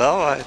Давай.